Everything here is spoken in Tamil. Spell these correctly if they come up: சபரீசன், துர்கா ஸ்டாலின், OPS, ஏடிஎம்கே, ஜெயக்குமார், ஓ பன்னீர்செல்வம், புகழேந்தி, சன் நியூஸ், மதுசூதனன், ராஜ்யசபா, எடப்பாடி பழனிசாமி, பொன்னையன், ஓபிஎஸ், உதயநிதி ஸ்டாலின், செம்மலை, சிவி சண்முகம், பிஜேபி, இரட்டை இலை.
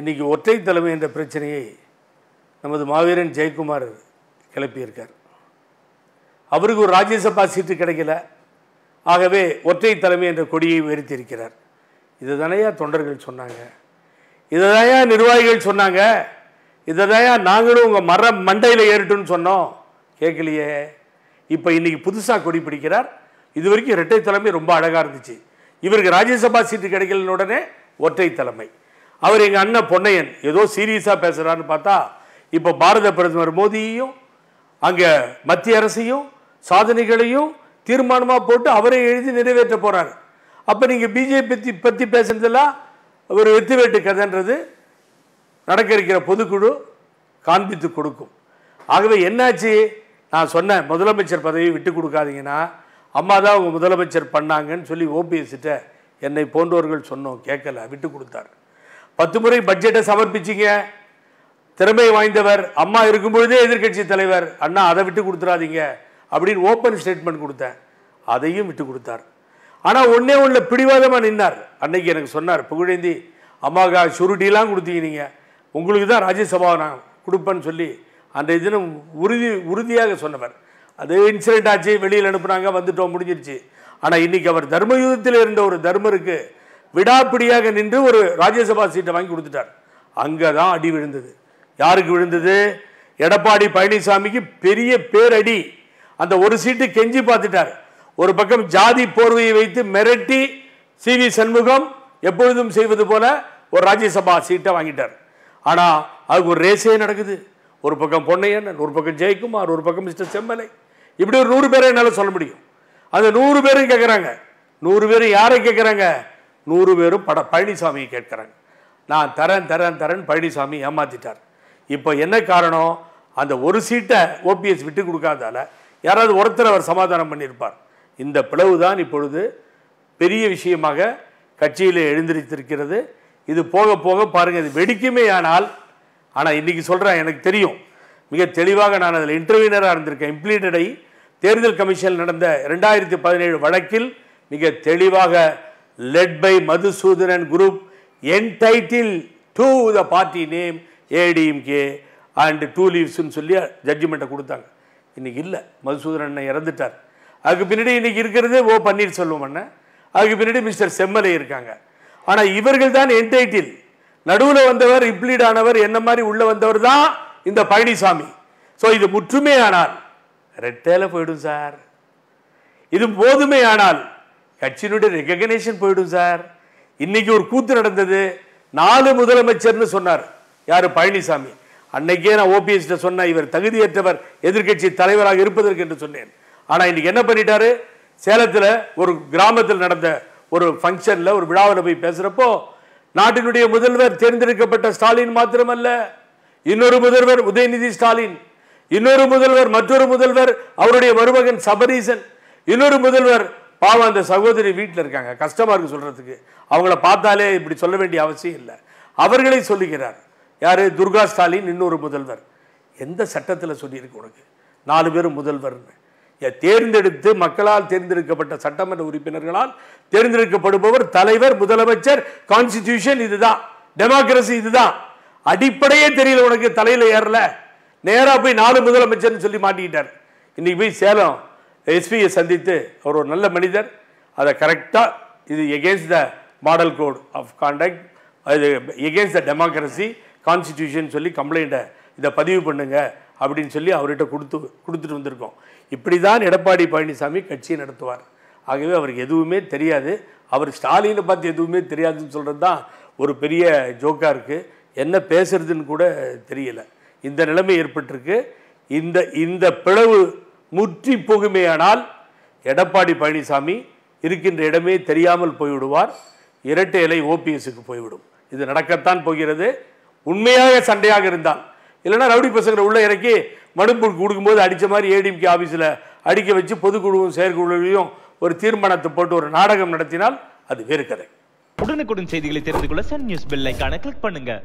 இன்னைக்கு ஒற்றை தலைமை என்ற பிரச்சனையை நமது மாவீரன் ஜெயக்குமார் கிளப்பியிருக்கார். அவருக்கு ஒரு ராஜ்யசபா சீட்டு கிடைக்கல, ஆகவே ஒற்றை தலைமை என்ற கொடியை உயர்த்தியிருக்கிறார். இதுதானையா தொண்டர்கள் சொன்னாங்க, இதுதாயா நிர்வாகிகள் சொன்னாங்க, இதுதாயா நாங்களும் உங்கள் மர மண்டையில் ஏறிட்டுன்னு சொன்னோம், கேட்கலையே. இப்போ இன்றைக்கி புதுசாக கொடி பிடிக்கிறார். இது வரைக்கும் இரட்டை தலைமை ரொம்ப அழகாக இருந்துச்சு. இவருக்கு ராஜ்யசபா சீட்டு கிடைக்கலன்னு உடனே ஒற்றை தலைமை. அவர் எங்கள் அண்ணன் பொன்னையன் ஏதோ சீரியஸாக பேசுகிறான்னு பார்த்தா, இப்போ பாரத பிரதமர் மோடியையும் அங்கே மத்திய அரசையும் சாதனைகளையும் தீர்மானமாக போட்டு அவரை எழுதி நிறைவேற்ற போகிறாரு. அப்போ நீங்கள் பிஜேபி பற்றி பேசுனதெல்லாம் ஒரு வெத்துவேட்டு கதைன்றது நடக்க இருக்கிற பொதுக்குழு காண்பித்து கொடுக்கும். ஆகவே என்னாச்சு, நான் சொன்னேன் முதலமைச்சர் பதவியை விட்டு கொடுக்காதீங்கன்னா, அம்மா தான் அவங்க முதலமைச்சர் பண்ணாங்கன்னு சொல்லி ஓபிஎஸ்கிட்ட என்னை போன்றவர்கள் சொன்னோம், கேட்கல, விட்டு கொடுத்தார். 10 முறை பட்ஜெட்டை சமர்ப்பிச்சிங்க, திறமை வாய்ந்தவர் அம்மா இருக்கும்பொழுதே எதிர்கட்சி தலைவர், அண்ணா அதை விட்டு கொடுத்துடாதீங்க அப்படின்னு ஓப்பன் ஸ்டேட்மெண்ட் கொடுத்தேன், அதையும் விட்டு கொடுத்தார். ஆனால் ஒன்றே ஒன்றில் பிடிவாதமாக நின்னார். அன்னைக்கு எனக்கு சொன்னார் புகழேந்தி, அம்மாக்கா சுருட்டிலாம் கொடுத்தீங்க, நீங்கள் உங்களுக்கு தான் ராஜ்யசபா நான் கொடுப்பேன்னு சொல்லி அன்றைய தினம் உறுதியாக சொன்னவர். அது இன்சிடென்ட் ஆச்சு, வெளியில் அனுப்புனாங்க, வந்துட்டோம், முடிஞ்சிருச்சு. ஆனால் இன்றைக்கி அவர் தர்மயுகத்தில் இருந்த ஒரு தர்மருக்கு விடாப்பிடியாக நின்று ஒரு ராஜ்யசபா சீட்டை வாங்கி கொடுத்துட்டார். அங்கே தான் அடி விழுந்தது. யாருக்கு விழுந்தது? எடப்பாடி பழனிசாமிக்கு பெரிய பேரடி. அந்த ஒரு சீட்டு கெஞ்சி பார்த்துட்டார். ஒரு பக்கம் ஜாதி போர்வையை வைத்து மிரட்டி சிவி சண்முகம் எப்பொழுதும் செய்வது போல ஒரு ராஜ்யசபா சீட்டை வாங்கிட்டார். ஆனால் அதுக்கு ஒரு ரேஸே நடக்குது. ஒரு பக்கம் பொன்னையன், ஒரு பக்கம் ஜெயக்குமார், ஒரு பக்கம் மிஸ்டர் செம்மலை, இப்படி ஒரு 100 பேரை என்னால் சொல்ல முடியும். அந்த 100 பேரும் கேட்குறாங்க. 100 பேரும் யாரை கேட்குறாங்க? 100 பேரும் பழனிசாமியை கேட்குறாங்க. நான் தரேன் தரேன் தரேன் பழனிசாமி ஏமாற்றிட்டார். இப்போ என்ன காரணம்? அந்த ஒரு சீட்டை ஓபிஎஸ் விட்டு கொடுக்காதால யாராவது ஒருத்தர் அவர் சமாதானம் பண்ணியிருப்பார். இந்த பிளவு தான் இப்பொழுது பெரிய விஷயமாக கட்சியில் எழுந்திருத்திருக்கிறது. இது போக போக பாருங்கள், இது வெடிக்குமே. ஆனால் இன்றைக்கி சொல்கிறேன், எனக்கு தெரியும், மிக தெளிவாக நான் அதில் இன்டர்வியூனராக இருந்திருக்கேன். இம்ப்ளீட்டடை தேர்தல் கமிஷன் நடந்த 2017 வழக்கில் மிக தெளிவாக led by மதுசூதனன் group entitled to the party name ஏடிஎம்கே and 2 லீவ்ஸ்ன்னு சொல்லி ஜட்ஜ்மெண்ட்டை கொடுத்தாங்க. இன்றைக்கி இல்லை, மதுசூதனன் இறந்துட்டார். அதுக்கு பின்னாடி இன்றைக்கி இருக்கிறது ஓ பன்னீர்செல்வம் அண்ணன், அதுக்கு பின்னாடி மிஸ்டர் செம்மலை இருக்காங்க. ஆனால் இவர்கள் தான் என்டைட்டில். நடுவில் வந்தவர், இப்ளீட் ஆனவர், என்ன மாதிரி உள்ளே வந்தவர் தான் இந்த பழனிசாமி. ஸோ இது முற்றுமே ஆனால் ரெட்டேல போயிடும் சார். இது போதுமே ஆனால் கட்சியினுடைய ரெகக்னேஷன் போயிடும் சார். இன்றைக்கி ஒரு கூத்து நடந்தது. 4 முதலமைச்சர்னு சொன்னார் யார்? பழனிசாமி. அன்னைக்கே நான் ஓபிஎஸ்கிட்ட சொன்னேன், இவர் தகுதியற்றவர் எதிர்கட்சி தலைவராக இருப்பதற்கு என்று சொன்னேன். ஆனால் இன்றைக்கி என்ன பண்ணிட்டாரு? சேலத்தில் ஒரு கிராமத்தில் நடந்த ஒரு ஃபங்க்ஷனில், ஒரு விழாவில் போய் பேசுகிறப்போ, நாட்டினுடைய முதல்வர் தேர்ந்தெடுக்கப்பட்ட ஸ்டாலின் மாத்திரமல்ல, இன்னொரு முதல்வர் உதயநிதி ஸ்டாலின், இன்னொரு முதல்வர், மற்றொரு முதல்வர் அவருடைய மருமகன் சபரீசன், இன்னொரு முதல்வர் பாவம் அந்த சகோதரி வீட்டில் இருக்காங்க, கஷ்டமாக இருக்குது சொல்கிறதுக்கு, அவங்கள பார்த்தாலே இப்படி சொல்ல வேண்டிய அவசியம் இல்லை, அவர்களை சொல்லுகிறார். யார்? துர்கா ஸ்டாலின், இன்னொரு முதல்வர். எந்த சட்டத்தில் சொல்லியிருக்கு உனக்கு 4 பேரும் முதல்வர்னு? தேர்ந்தெடுத்து மக்களால் தேர்ந்தெடுக்கப்பட்ட சட்டமன்ற உறுப்பினர்களால் தேர்ந்தெடுக்கப்படுபவர் தலைவர், முதலமைச்சர், கான்ஸ்டிடியூஷன், இதுதான் டெமோக்ரஸி, இதுதான் அடிப்படையே தெரியல உனக்கு, தலையில் ஏறல, நேராக போய் 4 முதலமைச்சர்னு சொல்லி மாட்டிக்கிட்டார். இன்னைக்கு போய் சேலம் எஸ்பியை சந்தித்து, அவர் ஒரு நல்ல மனிதர், அதை கரெக்டாக இது against the model code of contact, அது எகேன்ஸ்ட் த டெமோக்ரஸி, கான்ஸ்டிடியூஷன் சொல்லி கம்ப்ளைண்ட்டை இதை பதிவு பண்ணுங்க அப்படின்னு சொல்லி அவர்கிட்ட கொடுத்துட்டு வந்திருக்கோம். இப்படி தான் எடப்பாடி பழனிசாமி கட்சியை நடத்துவார். ஆகவே அவருக்கு எதுவுமே தெரியாது. அவர் ஸ்டாலினை பார்த்து எதுவுமே தெரியாதுன்னு சொல்கிறது தான் ஒரு பெரிய ஜோக்காக இருக்குது. என்ன பேசுறதுன்னு கூட தெரியலை. இந்த நிலைமை ஏற்பட்டிருக்கு. இந்த பிளவு முற்றி போகுமேயானால் எடப்பாடி பழனிசாமி இருக்கின்ற இடமே தெரியாமல் போய்விடுவார். இரட்டை இலை ஓபிஎஸ்க்கு போய்விடும். இது நடக்கத்தான் போகிறது. உண்மையாக சண்டையாக இருந்தால், இல்லைனா ரவுடி பசங்களை உள்ளே இறக்கி மனுப்பொருள் கொடுக்கும்போது அடித்த மாதிரி ஏடிஎம்கே ஆஃபீஸில் அடிக்க வச்சு பொதுக்குழுவும் செயற்குழுவையும் ஒரு தீர்மானத்தை போட்டு ஒரு நாடகம் நடத்தினால் அது வேறு கதை. உடனுக்குடன் செய்திகளை தெரிந்து கொள்ள சன் நியூஸ் பெல் ஐகானை கிளிக் பண்ணுங்க.